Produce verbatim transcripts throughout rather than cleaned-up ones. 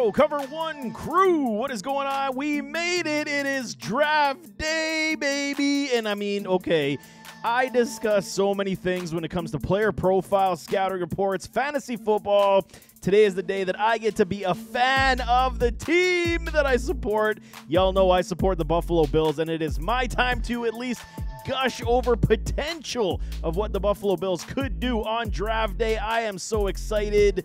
Show, Cover One crew. What is going on? We made it. It is draft day, baby. And I mean, okay, I discuss so many things when it comes to player profiles, scouting reports, fantasy football. Today is the day that I get to be a fan of the team that I support. Y'all know I support the Buffalo Bills, and it is my time to at least gush over potential of what the Buffalo Bills could do on draft day. I am so excited.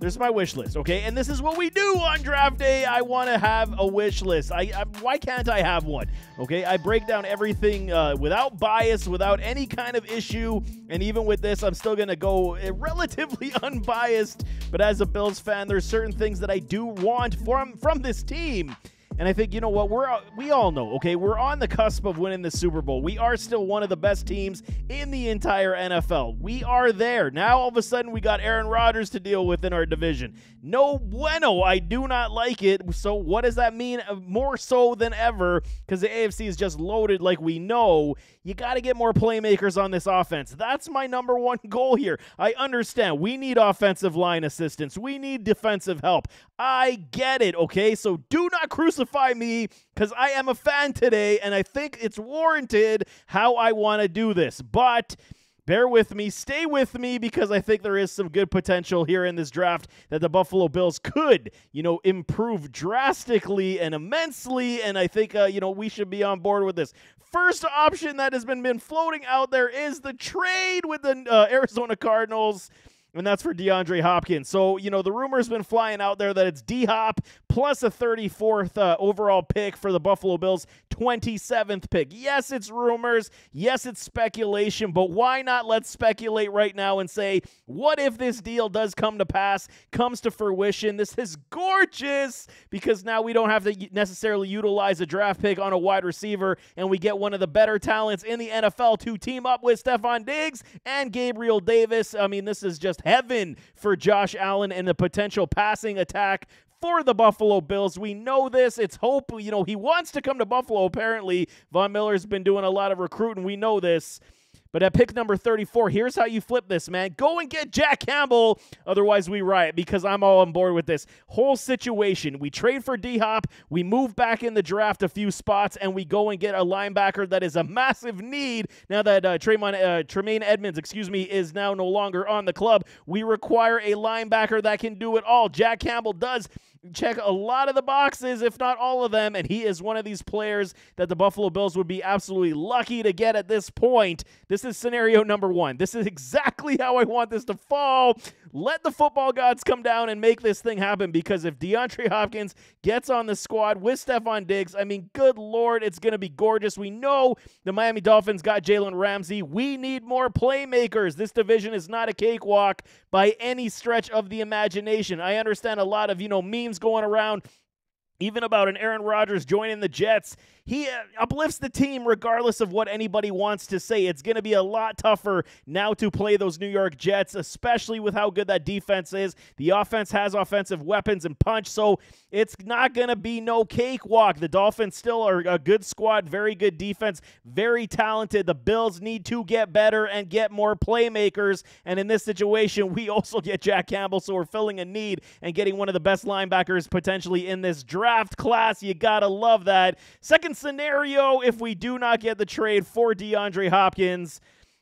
There's my wish list, okay? And this is what we do on draft day. I want to have a wish list. I, I why can't I have one? Okay, I break down everything uh, without bias, without any kind of issue. And even with this, I'm still going to go relatively unbiased. But as a Bills fan, there's certain things that I do want from, from this team. And I think, you know what, we're we all know, okay, we're on the cusp of winning the Super Bowl. We are still one of the best teams in the entire N F L. We are there. Now, all of a sudden, we got Aaron Rodgers to deal with in our division. No bueno. I do not like it. So what does that mean? More so than ever, because the A F C is just loaded like we know. You got to get more playmakers on this offense. That's my number one goal here. I understand. We need offensive line assistance. We need defensive help. I get it, okay? So do not crucify me, because I am a fan today, and I think it's warranted how I want to do this. But bear with me, stay with me, because I think there is some good potential here in this draft that the Buffalo Bills could, you know, improve drastically and immensely, and I think, uh, you know, we should be on board with this. First option that has been, been floating out there is the trade with the uh, Arizona Cardinals. And that's for DeAndre Hopkins. So, you know, the rumor's been flying out there that it's D-Hop plus a thirty-fourth uh, overall pick for the Buffalo Bills, twenty-seventh pick. Yes, it's rumors. Yes, it's speculation. But why not let's speculate right now and say, what if this deal does come to pass, comes to fruition? This is gorgeous, because now we don't have to necessarily utilize a draft pick on a wide receiver, and we get one of the better talents in the N F L to team up with Stefon Diggs and Gabriel Davis. I mean, this is just heaven for Josh Allen and the potential passing attack for the Buffalo Bills. We know this. It's hope. You know, he wants to come to Buffalo, apparently. Von Miller's been doing a lot of recruiting. We know this. But at pick number thirty-four, here's how you flip this, man. Go and get Jack Campbell. Otherwise, we riot, because I'm all on board with this whole situation. We trade for D-Hop. We move back in the draft a few spots, and we go and get a linebacker that is a massive need. Now that uh, Tremaine, uh, Tremaine Edmonds, excuse me, is now no longer on the club, we require a linebacker that can do it all. Jack Campbell does check a lot of the boxes, if not all of them, and he is one of these players that the Buffalo Bills would be absolutely lucky to get at this point. This is scenario number one. This is exactly how I want this to fall. Let the football gods come down and make this thing happen, because if DeAndre Hopkins gets on the squad with Stefon Diggs, I mean, good Lord, it's going to be gorgeous. We know the Miami Dolphins got Jalen Ramsey. We need more playmakers. This division is not a cakewalk by any stretch of the imagination. I understand a lot of, you know, memes going around, even about an Aaron Rodgers joining the Jets. He uh, uplifts the team regardless of what anybody wants to say. It's going to be a lot tougher now to play those New York Jets, especially with how good that defense is. The offense has offensive weapons and punch, so it's not going to be no cakewalk. The Dolphins still are a good squad, very good defense, very talented. The Bills need to get better and get more playmakers, and in this situation, we also get Jack Campbell, so we're filling a need and getting one of the best linebackers potentially in this draft class. You got to love that. Second scenario, if we do not get the trade for DeAndre Hopkins,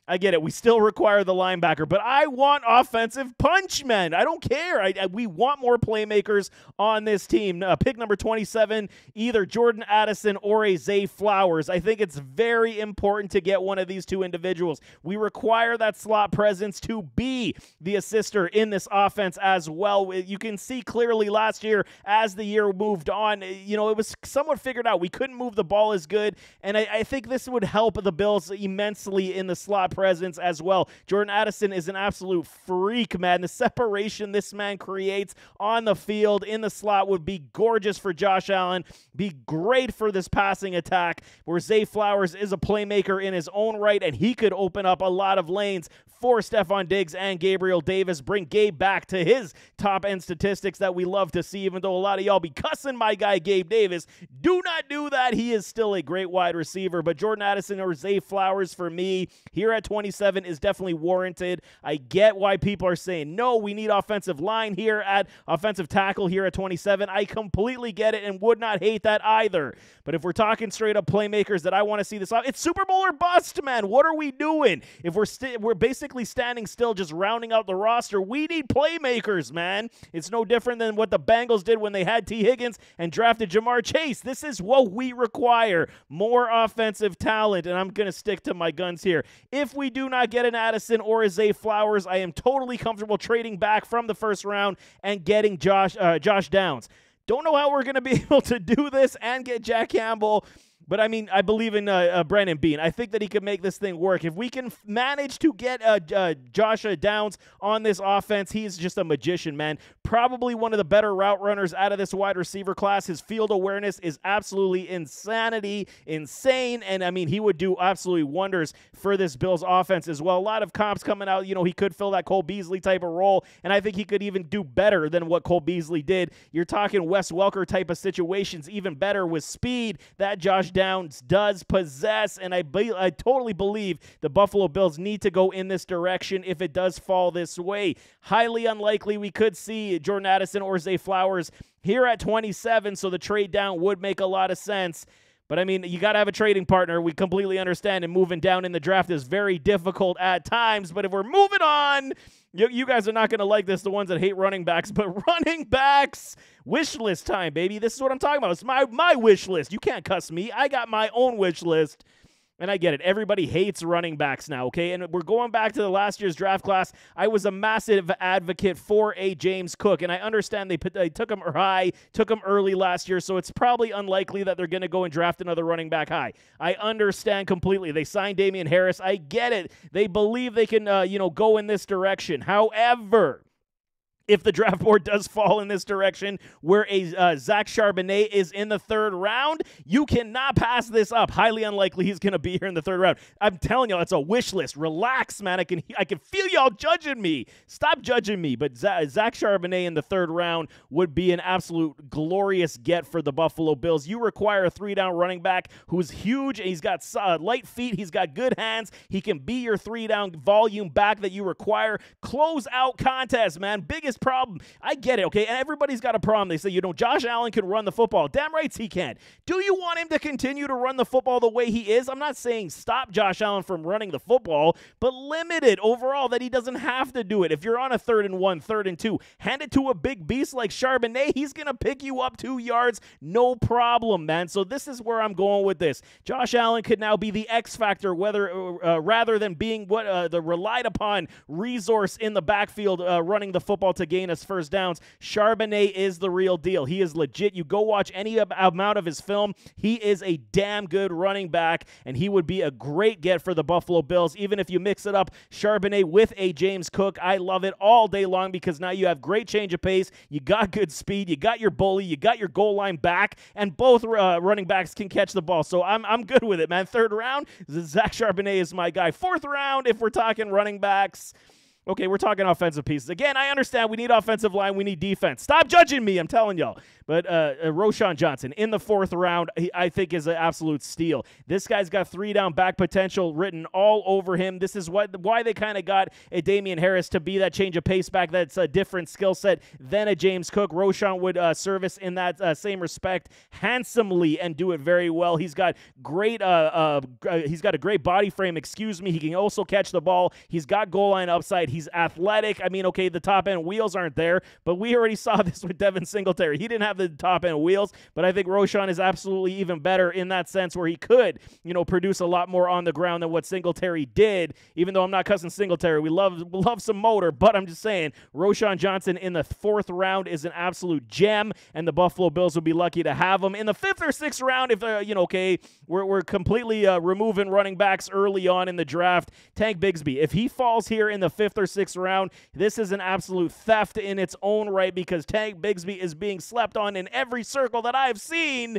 I get it. We still require the linebacker, but I want offensive punch, men. I don't care. I, I, we want more playmakers on this team. Uh, pick number twenty-seven, either Jordan Addison or a Zay Flowers. I think it's very important to get one of these two individuals. We require that slot presence to be the assister in this offense as well. You can see clearly last year, as the year moved on, you know, it was somewhat figured out. We couldn't move the ball as good, and I, I think this would help the Bills immensely in the slot presence as well. Jordan Addison is an absolute freak, man. The separation this man creates on the field, in the slot, would be gorgeous for Josh Allen, be great for this passing attack, where Zay Flowers is a playmaker in his own right, and he could open up a lot of lanes for Stefon Diggs and Gabriel Davis, bring Gabe back to his top-end statistics that we love to see, even though a lot of y'all be cussing my guy Gabe Davis. Do not do that. He is still a great wide receiver, but Jordan Addison or Zay Flowers for me here at twenty-seven is definitely warranted. I get why people are saying, no, we need offensive line here at offensive tackle here at twenty-seven. I completely get it and would not hate that either. But if we're talking straight up playmakers that I want to see this off, it's Super Bowl or bust, man. What are we doing? If we're we're basically standing still, just rounding out the roster, we need playmakers, man. It's no different than what the Bengals did when they had T. Higgins and drafted Ja'Marr Chase. This is what we require, more offensive talent, and I'm going to stick to my guns here. If we do not get an Addison or a Zay Flowers, I am totally comfortable trading back from the first round and getting Josh, uh, Josh Downs. Don't know how we're going to be able to do this and get Jack Campbell, but, I mean, I believe in uh, uh, Brandon Bean. I think that he can make this thing work. If we can manage to get uh, uh, Josh Downs on this offense, he's just a magician, man. Probably one of the better route runners out of this wide receiver class. His field awareness is absolutely insanity, insane, and, I mean, he would do absolutely wonders for this Bills offense as well. A lot of comps coming out, you know, he could fill that Cole Beasley type of role, and I think he could even do better than what Cole Beasley did. You're talking Wes Welker type of situations, even better with speed. That Josh Downs does possess, and I be I totally believe the Buffalo Bills need to go in this direction if it does fall this way. Highly unlikely we could see Jordan Addison or Zay Flowers here at twenty-seven, so the trade down would make a lot of sense. But, I mean, you got to have a trading partner. We completely understand, and moving down in the draft is very difficult at times. But if we're moving on, you, you guys are not going to like this, the ones that hate running backs. But running backs, wish list time, baby. This is what I'm talking about. It's my, my wish list. You can't cuss me. I got my own wish list. And I get it. Everybody hates running backs now, okay? And we're going back to the last year's draft class. I was a massive advocate for a James Cook, and I understand they, put, they took him high, took him early last year, so it's probably unlikely that they're going to go and draft another running back high. I understand completely. They signed Damian Harris. I get it. They believe they can, uh, you know, go in this direction. However, if the draft board does fall in this direction, where a uh, Zach Charbonnet is in the third round, you cannot pass this up. Highly unlikely he's going to be here in the third round. I'm telling y'all, it's a wish list. Relax, man. I can I can feel y'all judging me. Stop judging me. But Zach Charbonnet in the third round would be an absolute glorious get for the Buffalo Bills. You require a three-down running back who's huge, and he's got uh, light feet. He's got good hands. He can be your three-down volume back that you require. Close out contests, man. Biggest problem. I get it, okay? And everybody's got a problem. They say, you know, Josh Allen can run the football. Damn right he can. Do you want him to continue to run the football the way he is? I'm not saying stop Josh Allen from running the football, but limit it overall that he doesn't have to do it. If you're on a third and one, third and two, hand it to a big beast like Charbonnet. He's going to pick you up two yards. No problem, man. So this is where I'm going with this. Josh Allen could now be the X factor whether uh, rather than being what uh, the relied upon resource in the backfield uh, running the football to gain us first downs. Charbonnet is the real deal. He is legit. You go watch any amount of his film. He is a damn good running back, and he would be a great get for the Buffalo Bills. Even if you mix it up, Charbonnet with a James Cook, I love it all day long because now you have great change of pace. You got good speed. You got your bully. You got your goal line back, and both uh, running backs can catch the ball. So I'm, I'm good with it, man. Third round, Zach Charbonnet is my guy. Fourth round, if we're talking running backs, okay, we're talking offensive pieces. Again, I understand we need offensive line. We need defense. Stop judging me. I'm telling y'all. But uh, Roschon Johnson in the fourth round, he, I think, is an absolute steal. This guy's got three-down back potential written all over him. This is what, why they kind of got a Damian Harris to be that change of pace back that's a different skill set than a James Cook. Roschon would uh, service in that uh, same respect handsomely and do it very well. He's got great. Uh, uh, he's got a great body frame. Excuse me. He can also catch the ball. He's got goal line upside. He He's athletic. I mean, okay, the top-end wheels aren't there, but we already saw this with Devin Singletary. He didn't have the top-end wheels, but I think Roschon is absolutely even better in that sense where he could, you know, produce a lot more on the ground than what Singletary did, even though I'm not cussing Singletary. We love, love some motor, but I'm just saying Roschon Johnson in the fourth round is an absolute gem, and the Buffalo Bills would be lucky to have him. In the fifth or sixth round, if, uh, you know, okay, we're, we're completely uh, removing running backs early on in the draft. Tank Bigsby, if he falls here in the fifth or sixth round, this is an absolute theft in its own right because Tank Bigsby is being slept on in every circle that I've seen.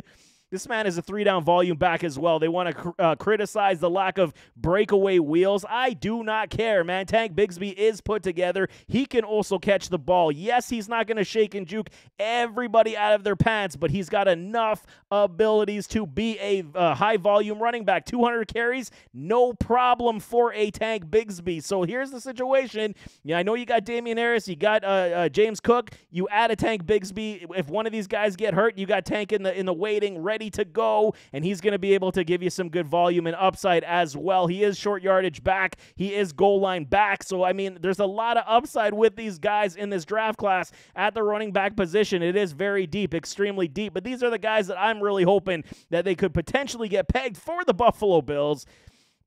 This man is a three-down volume back as well. They want to cr uh, criticize the lack of breakaway wheels. I do not care, man. Tank Bigsby is put together. He can also catch the ball. Yes, he's not going to shake and juke everybody out of their pants, but he's got enough abilities to be a uh, high-volume running back. two hundred carries, no problem for a Tank Bigsby. So here's the situation. Yeah, I know you got Damian Harris. You got uh, uh, James Cook. You add a Tank Bigsby. If one of these guys get hurt, you got Tank in the in the waiting, ready to go, and he's going to be able to give you some good volume and upside as well. He is short yardage back. He is goal line back. So, I mean, there's a lot of upside with these guys in this draft class at the running back position. It is very deep, extremely deep. But these are the guys that I'm really hoping that they could potentially get pegged for the Buffalo Bills.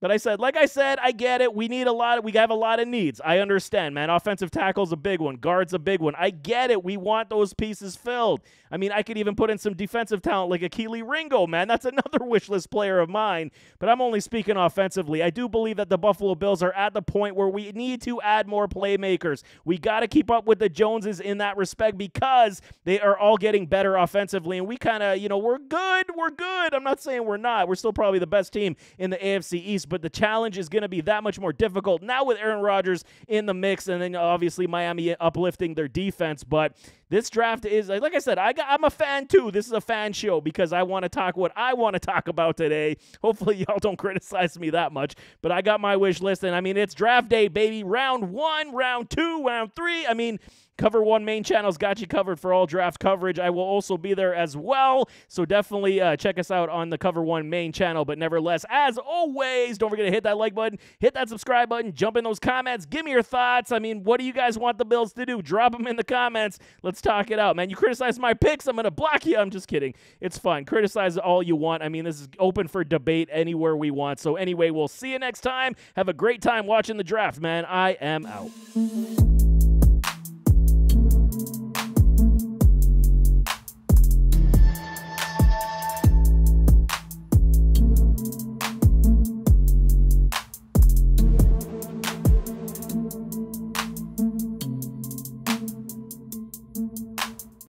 But I said, like I said, I get it. We need a lot. Of, we have a lot of needs. I understand, man. Offensive tackle's a big one. Guard's a big one. I get it. We want those pieces filled. I mean, I could even put in some defensive talent like Akili Ringo, man. That's another wish list player of mine. But I'm only speaking offensively. I do believe that the Buffalo Bills are at the point where we need to add more playmakers. We got to keep up with the Joneses in that respect because they are all getting better offensively. And we kind of, you know, we're good. We're good. I'm not saying we're not. We're still probably the best team in the A F C East. But the challenge is going to be that much more difficult now with Aaron Rodgers in the mix, and then obviously Miami uplifting their defense. But this draft is, like I said, I got, I'm a fan too. This is a fan show because I want to talk what I want to talk about today. Hopefully y'all don't criticize me that much, but I got my wish list, and I mean, it's draft day, baby. Round one, round two, round three. I mean, Cover One main channel's got you covered for all draft coverage. I will also be there as well, so definitely uh, check us out on the Cover One main channel. But nevertheless, as always, don't forget to hit that like button, hit that subscribe button, jump in those comments, give me your thoughts. I mean, what do you guys want the Bills to do? Drop them in the comments. Let's talk it out, man. You criticize my picks, I'm going to block you. I'm just kidding. It's fun. Criticize all you want. I mean, this is open for debate anywhere we want. So anyway, we'll see you next time. Have a great time watching the draft, man. I am out.